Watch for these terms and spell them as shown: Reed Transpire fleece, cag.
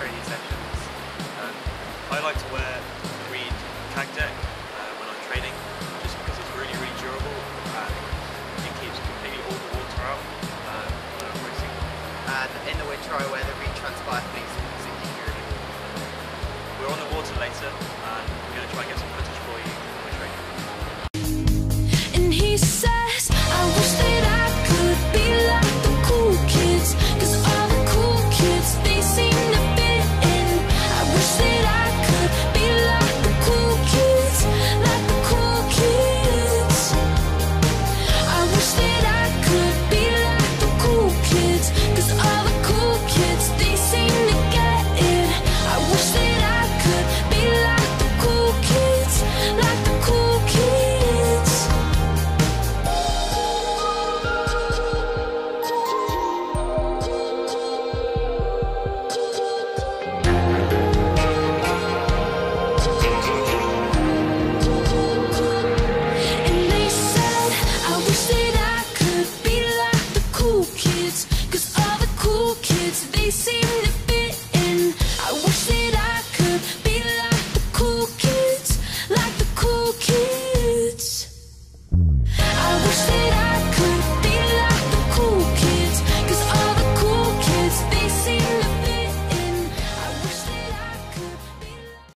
training sessions. I like to wear Reed cag deck when I'm training, just because it's really, really durable and it keeps completely all the water out when I'm racing. And in the winter I wear the Reed Transpire fleece because it keeps you really warm. We're on the water later and we're going to try and get some